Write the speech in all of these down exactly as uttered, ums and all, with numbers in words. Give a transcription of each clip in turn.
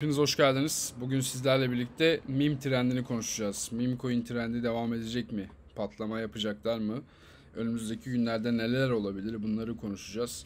Hepiniz hoş geldiniz. Bugün sizlerle birlikte meme trendini konuşacağız. Meme coin trendi devam edecek mi? Patlama yapacaklar mı? Önümüzdeki günlerde neler olabilir? Bunları konuşacağız.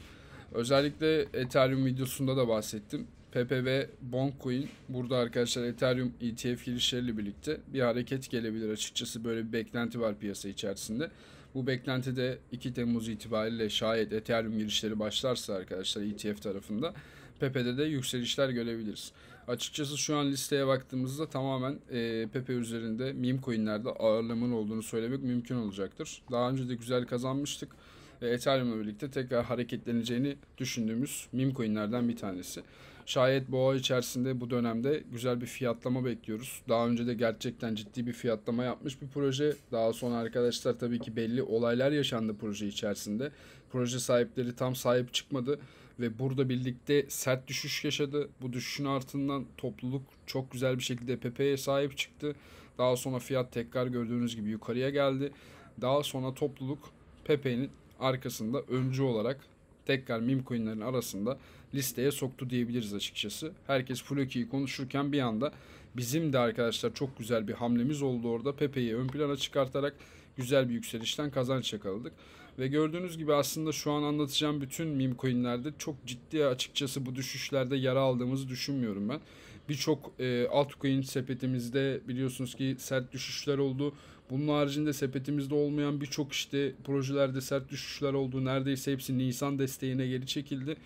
Özellikle Ethereum videosunda da bahsettim. Pepe ve Bonk coin. Burada arkadaşlar Ethereum E T F girişleriyle birlikte bir hareket gelebilir açıkçası. Böyle bir beklenti var piyasa içerisinde. Bu beklentide iki Temmuz itibariyle şayet Ethereum girişleri başlarsa arkadaşlar E T F tarafında Pepe'de de yükselişler görebiliriz. Açıkçası şu an listeye baktığımızda tamamen e, Pepe üzerinde meme coinlerde ağırlığının olduğunu söylemek mümkün olacaktır. Daha önce de güzel kazanmıştık. E, Ethereum'la birlikte tekrar hareketleneceğini düşündüğümüz meme coinlerden bir tanesi. Şayet boğa içerisinde bu dönemde güzel bir fiyatlama bekliyoruz. Daha önce de gerçekten ciddi bir fiyatlama yapmış bir proje. Daha sonra arkadaşlar tabii ki belli olaylar yaşandı proje içerisinde. Proje sahipleri tam sahip çıkmadı ve burada birlikte sert düşüş yaşadı. Bu düşüşün ardından topluluk çok güzel bir şekilde Pepe'ye sahip çıktı. Daha sonra fiyat tekrar gördüğünüz gibi yukarıya geldi. Daha sonra topluluk Pepe'nin arkasında öncü olarak tekrar meme coinlerin arasında listeye soktu diyebiliriz açıkçası. Herkes Floki'yi konuşurken bir anda bizim de arkadaşlar çok güzel bir hamlemiz oldu orada. Pepe'yi ön plana çıkartarak güzel bir yükselişten kazanç yakaladık. Ve gördüğünüz gibi aslında şu an anlatacağım bütün meme coinlerde çok ciddi açıkçası bu düşüşlerde yara aldığımızı düşünmüyorum ben. Birçok e, altcoin sepetimizde biliyorsunuz ki sert düşüşler oldu. Bunun haricinde sepetimizde olmayan birçok işte projelerde sert düşüşler oldu. Neredeyse hepsi Nisan desteğine geri çekildi.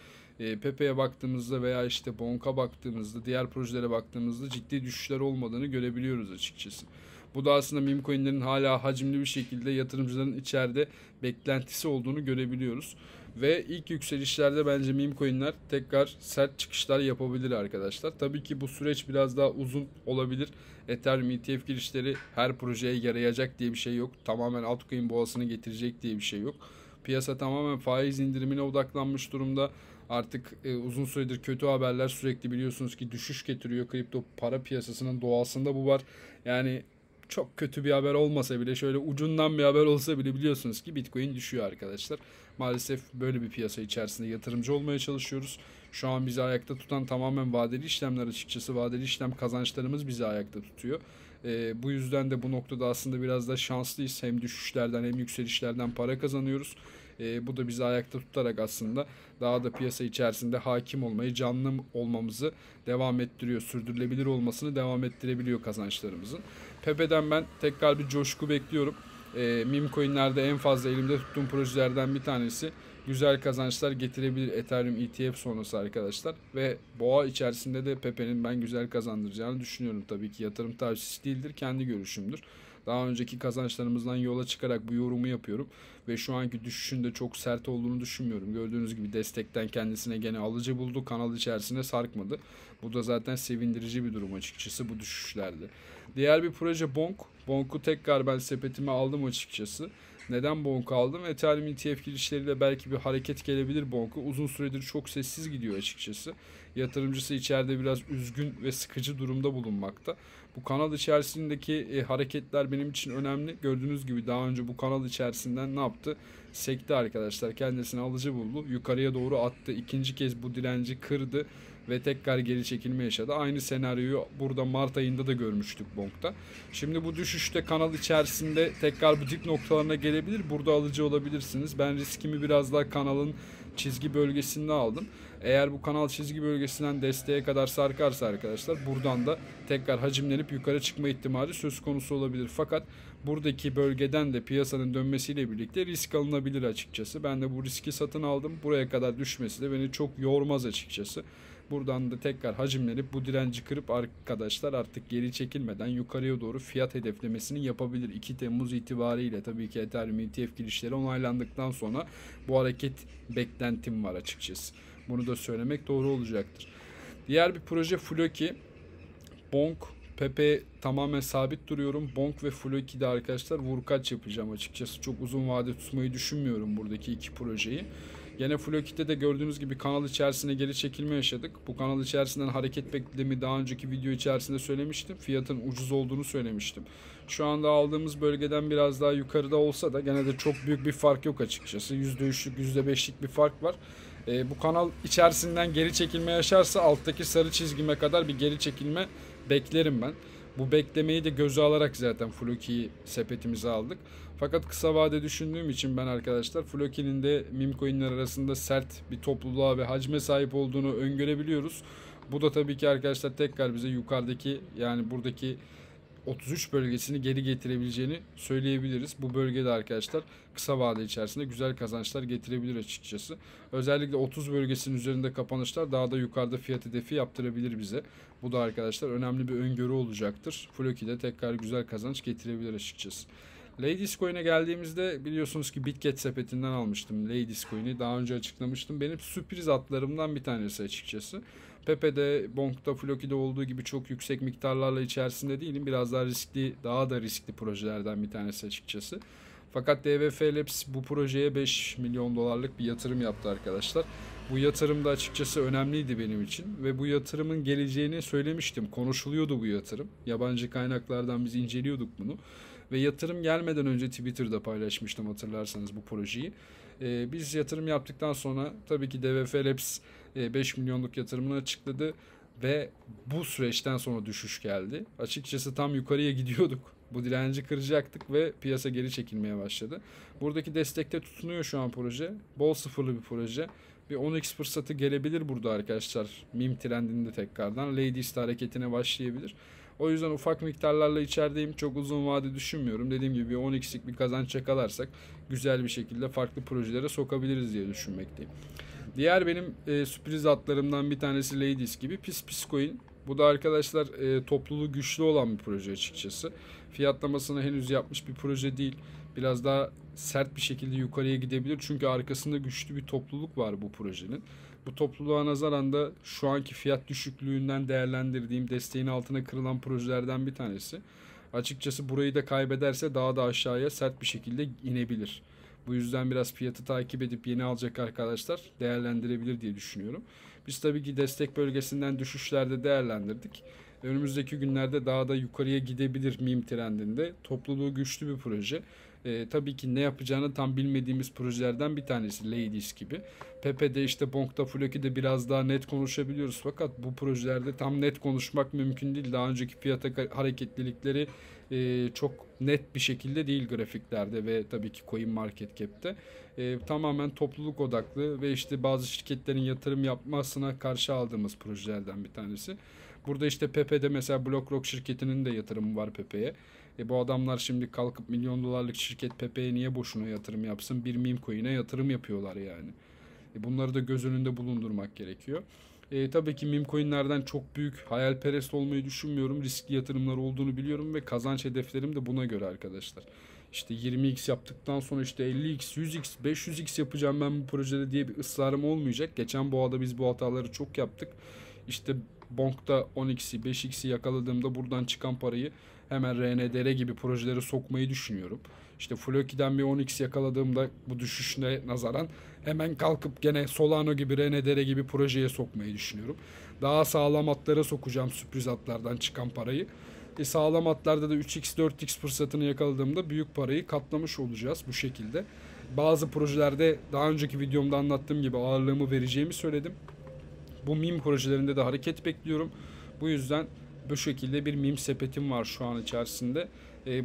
E, Pepe'ye baktığımızda veya işte Bonk'a baktığımızda, diğer projelere baktığımızda ciddi düşüşler olmadığını görebiliyoruz açıkçası. Bu da aslında meme coinlerin hala hacimli bir şekilde yatırımcıların içeride beklentisi olduğunu görebiliyoruz. Ve ilk yükselişlerde bence meme coinler tekrar sert çıkışlar yapabilir arkadaşlar. Tabii ki bu süreç biraz daha uzun olabilir. Ethereum E T F girişleri her projeye yarayacak diye bir şey yok. Tamamen altcoin boğasını getirecek diye bir şey yok. Piyasa tamamen faiz indirimine odaklanmış durumda. Artık e, uzun süredir kötü haberler sürekli biliyorsunuz ki düşüş getiriyor. Kripto para piyasasının doğasında bu var. Yani çok kötü bir haber olmasa bile, şöyle ucundan bir haber olsa bile biliyorsunuz ki Bitcoin düşüyor arkadaşlar. Maalesef böyle bir piyasa içerisinde yatırımcı olmaya çalışıyoruz. Şu an bizi ayakta tutan tamamen vadeli işlemler açıkçası. Vadeli işlem kazançlarımız bizi ayakta tutuyor. Ee, bu yüzden de bu noktada aslında biraz da şanslıyız. Hem düşüşlerden hem yükselişlerden para kazanıyoruz. Ee, bu da bizi ayakta tutarak aslında daha da piyasa içerisinde hakim olmayı, canlı olmamızı devam ettiriyor. Sürdürülebilir olmasını devam ettirebiliyor kazançlarımızın. Pepe'den ben tekrar bir coşku bekliyorum. E, meme coinlerde en fazla elimde tuttuğum projelerden bir tanesi. Güzel kazançlar getirebilir Ethereum E T F sonrası arkadaşlar. Ve boğa içerisinde de Pepe'nin ben güzel kazandıracağını düşünüyorum. Tabii ki yatırım tavsiyesi değildir, kendi görüşümdür. Daha önceki kazançlarımızdan yola çıkarak bu yorumu yapıyorum. Ve şu anki düşüşün de çok sert olduğunu düşünmüyorum. Gördüğünüz gibi destekten kendisine gene alıcı buldu. Kanal içerisine sarkmadı. Bu da zaten sevindirici bir durum açıkçası bu düşüşlerde. Diğer bir proje Bonk. Bonk'u tekrar ben sepetime aldım açıkçası. Neden Bonk'u aldım? Ethereum E T F girişleriyle belki bir hareket gelebilir Bonk'u. Uzun süredir çok sessiz gidiyor açıkçası. Yatırımcısı içeride biraz üzgün ve sıkıcı durumda bulunmakta. Bu kanal içerisindeki e, hareketler benim için önemli. Gördüğünüz gibi daha önce bu kanal içerisinden ne yaptı? Sekti arkadaşlar. Kendisine alıcı buldu. Yukarıya doğru attı. İkinci kez bu direnci kırdı ve tekrar geri çekilme yaşadı. Aynı senaryoyu burada Mart ayında da görmüştük Bonk'ta. Şimdi bu düşüşte kanal içerisinde tekrar bu dip noktalarına gelebilir. Burada alıcı olabilirsiniz. Ben riskimi biraz daha kanalın çizgi bölgesinde aldım. Eğer bu kanal çizgi bölgesinden desteğe kadar sarkarsa arkadaşlar buradan da tekrar hacimlenip yukarı çıkma ihtimali söz konusu olabilir. Fakat buradaki bölgeden de piyasanın dönmesiyle birlikte risk alınabilir açıkçası. Ben de bu riski satın aldım. Buraya kadar düşmesi de beni çok yormaz açıkçası. Buradan da tekrar hacimlenip bu direnci kırıp arkadaşlar artık geri çekilmeden yukarıya doğru fiyat hedeflemesini yapabilir. iki Temmuz itibariyle tabii ki Ethereum E T F girişleri onaylandıktan sonra bu hareket beklentim var açıkçası. Bunu da söylemek doğru olacaktır. Diğer bir proje Floki. Bonk, Pepe tamamen sabit duruyorum. Bonk ve Floki'de arkadaşlar vurkaç yapacağım açıkçası. Çok uzun vade tutmayı düşünmüyorum buradaki iki projeyi. Gene Floki'de de gördüğünüz gibi kanal içerisine geri çekilme yaşadık. Bu kanal içerisinden hareket beklediğimi daha önceki video içerisinde söylemiştim. Fiyatın ucuz olduğunu söylemiştim. Şu anda aldığımız bölgeden biraz daha yukarıda olsa da gene de çok büyük bir fark yok açıkçası. yüzde üçlük yüzde beşlik bir fark var. E, bu kanal içerisinden geri çekilme yaşarsa alttaki sarı çizgime kadar bir geri çekilme beklerim ben. Bu beklemeyi de göze alarak zaten Floki'yi sepetimize aldık. Fakat kısa vade düşündüğüm için ben arkadaşlar Floki'nin de meme coin'ler arasında sert bir topluluğa ve hacme sahip olduğunu öngörebiliyoruz. Bu da tabii ki arkadaşlar tekrar bize yukarıdaki, yani buradaki otuz üç bölgesini geri getirebileceğini söyleyebiliriz. Bu bölgede arkadaşlar kısa vade içerisinde güzel kazançlar getirebilir açıkçası. Özellikle otuz bölgesinin üzerinde kapanışlar daha da yukarıda fiyat hedefi yaptırabilir bize. Bu da arkadaşlar önemli bir öngörü olacaktır. Floki'de tekrar güzel kazanç getirebilir açıkçası. Ladys coin'e geldiğimizde biliyorsunuz ki Bitget sepetinden almıştım Ladys coin'i. Daha önce açıklamıştım. Benim sürpriz atlarımdan bir tanesi açıkçası. Pepe'de, Bonk'ta, Floki'de olduğu gibi çok yüksek miktarlarla içerisinde değilim. Biraz daha riskli, daha da riskli projelerden bir tanesi açıkçası. Fakat D W F Labs bu projeye beş milyon dolarlık bir yatırım yaptı arkadaşlar. Bu yatırım da açıkçası önemliydi benim için ve bu yatırımın geleceğini söylemiştim. Konuşuluyordu bu yatırım. Yabancı kaynaklardan biz inceliyorduk bunu. Ve yatırım gelmeden önce Twitter'da paylaşmıştım hatırlarsanız bu projeyi. Ee, biz yatırım yaptıktan sonra tabii ki D W F Labs beş milyonluk yatırımını açıkladı ve bu süreçten sonra düşüş geldi. Açıkçası tam yukarıya gidiyorduk. Bu direnci kıracaktık ve piyasa geri çekilmeye başladı. Buradaki destekte tutunuyor şu an proje. Bol sıfırlı bir proje. Bir on x fırsatı gelebilir burada arkadaşlar. Meme trendinde tekrardan Ladys hareketine başlayabilir. O yüzden ufak miktarlarla içerideyim. Çok uzun vade düşünmüyorum. Dediğim gibi on x'lik bir kazanç yakalarsak güzel bir şekilde farklı projelere sokabiliriz diye düşünmekteyim. Diğer benim e, sürpriz atlarımdan bir tanesi Ladys gibi Psps coin. Bu da arkadaşlar e, topluluğu güçlü olan bir proje açıkçası. Fiyatlamasını henüz yapmış bir proje değil. Biraz daha sert bir şekilde yukarıya gidebilir. Çünkü arkasında güçlü bir topluluk var bu projenin. Bu topluluğa nazaran da şu anki fiyat düşüklüğünden değerlendirdiğim desteğin altına kırılan projelerden bir tanesi. Açıkçası burayı da kaybederse daha da aşağıya sert bir şekilde inebilir. Bu yüzden biraz fiyatı takip edip yeni alacak arkadaşlar değerlendirebilir diye düşünüyorum. Biz tabii ki destek bölgesinden düşüşlerde değerlendirdik. Önümüzdeki günlerde daha da yukarıya gidebilir meme trendinde. Topluluğu güçlü bir proje. Ee, tabii ki ne yapacağını tam bilmediğimiz projelerden bir tanesi Ladys gibi. Pepe'de, işte Bonk'ta, Floki'de biraz daha net konuşabiliyoruz. Fakat bu projelerde tam net konuşmak mümkün değil. Daha önceki fiyata hareketlilikleri e, çok net bir şekilde değil grafiklerde ve tabii ki CoinMarketCap'te. E, tamamen topluluk odaklı ve işte bazı şirketlerin yatırım yapmasına karşı aldığımız projelerden bir tanesi. Burada işte Pepe'de mesela BlockRock şirketinin de yatırımı var Pepe'ye. E bu adamlar şimdi kalkıp milyon dolarlık şirket Pepe'ye niye boşuna yatırım yapsın? Bir meme coin'e yatırım yapıyorlar yani. E bunları da göz önünde bulundurmak gerekiyor. E tabii ki meme coin'lerden çok büyük hayalperest olmayı düşünmüyorum. Riskli yatırımlar olduğunu biliyorum ve kazanç hedeflerim de buna göre arkadaşlar. İşte yirmi x yaptıktan sonra işte elli x, yüz x, beş yüz x yapacağım ben bu projede diye bir ısrarım olmayacak. Geçen boğada biz bu hataları çok yaptık. İşte Bonk'ta on x'i, beş x'i yakaladığımda buradan çıkan parayı hemen R N D R gibi projelere sokmayı düşünüyorum. İşte Floki'den bir on x yakaladığımda bu düşüşüne nazaran hemen kalkıp gene Solana gibi, R N D R gibi projeye sokmayı düşünüyorum. Daha sağlam atlara sokacağım sürpriz atlardan çıkan parayı. E sağlam atlarda da üç x, dört x fırsatını yakaladığımda büyük parayı katlamış olacağız bu şekilde. Bazı projelerde daha önceki videomda anlattığım gibi ağırlığımı vereceğimi söyledim. Bu meme projelerinde de hareket bekliyorum. Bu yüzden bu şekilde bir meme sepetim var şu an içerisinde.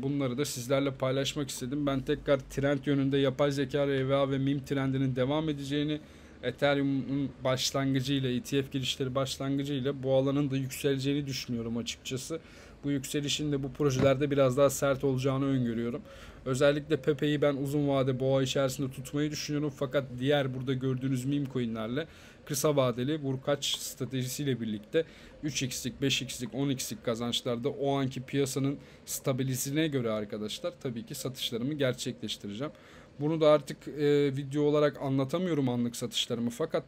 Bunları da sizlerle paylaşmak istedim. Ben tekrar trend yönünde yapay zeka, R V A ve meme trendinin devam edeceğini, Ethereum'un başlangıcıyla, E T F girişleri başlangıcıyla bu alanın da yükseleceğini düşünüyorum açıkçası. Bu yükselişin de bu projelerde biraz daha sert olacağını öngörüyorum. Özellikle Pepe'yi ben uzun vade boğa içerisinde tutmayı düşünüyorum. Fakat diğer burada gördüğünüz meme coinlerle kısa vadeli vurkaç stratejisiyle birlikte üç x'lik, beş x'lik, on x'lik kazançlarda o anki piyasanın stabilizine göre arkadaşlar tabii ki satışlarımı gerçekleştireceğim. Bunu da artık e, video olarak anlatamıyorum anlık satışlarımı, fakat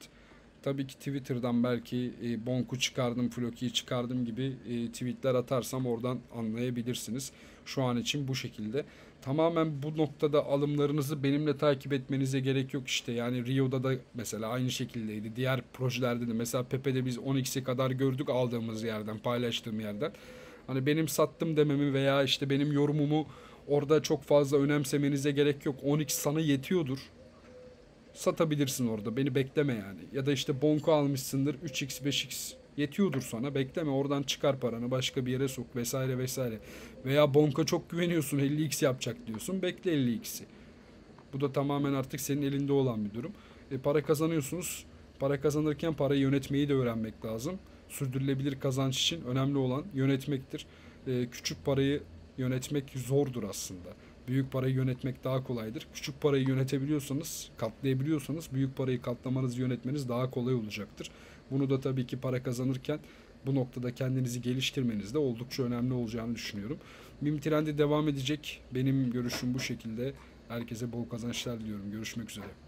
tabii ki Twitter'dan belki e, Bonk'u çıkardım, Floki'yi çıkardım gibi e, tweetler atarsam oradan anlayabilirsiniz. Şu an için bu şekilde. Tamamen bu noktada alımlarınızı benimle takip etmenize gerek yok işte. Yani Rio'da da mesela aynı şekildeydi. Diğer projelerde de mesela Pepe'de biz on x'e kadar gördük aldığımız yerden, paylaştığım yerden. Hani benim sattım dememi veya işte benim yorumumu orada çok fazla önemsemenize gerek yok. on x sana yetiyordur. satabilirsin orada. Beni bekleme yani. Ya da işte Bonk'u almışsındır üç x beş x yetiyordur sana. Bekleme, oradan çıkar paranı, başka bir yere sok vesaire vesaire. Veya Bonk'a çok güveniyorsun, elli x yapacak diyorsun. Bekle elli x'i. Bu da tamamen artık senin elinde olan bir durum. E, para kazanıyorsunuz. Para kazanırken parayı yönetmeyi de öğrenmek lazım. Sürdürülebilir kazanç için önemli olan yönetmektir. E, küçük parayı yönetmek zordur aslında. Büyük parayı yönetmek daha kolaydır. Küçük parayı yönetebiliyorsanız, katlayabiliyorsanız büyük parayı katlamanız, yönetmeniz daha kolay olacaktır. Bunu da tabii ki para kazanırken bu noktada kendinizi geliştirmeniz de oldukça önemli olacağını düşünüyorum. Meme trendi devam edecek. Benim görüşüm bu şekilde. Herkese bol kazançlar diliyorum. Görüşmek üzere.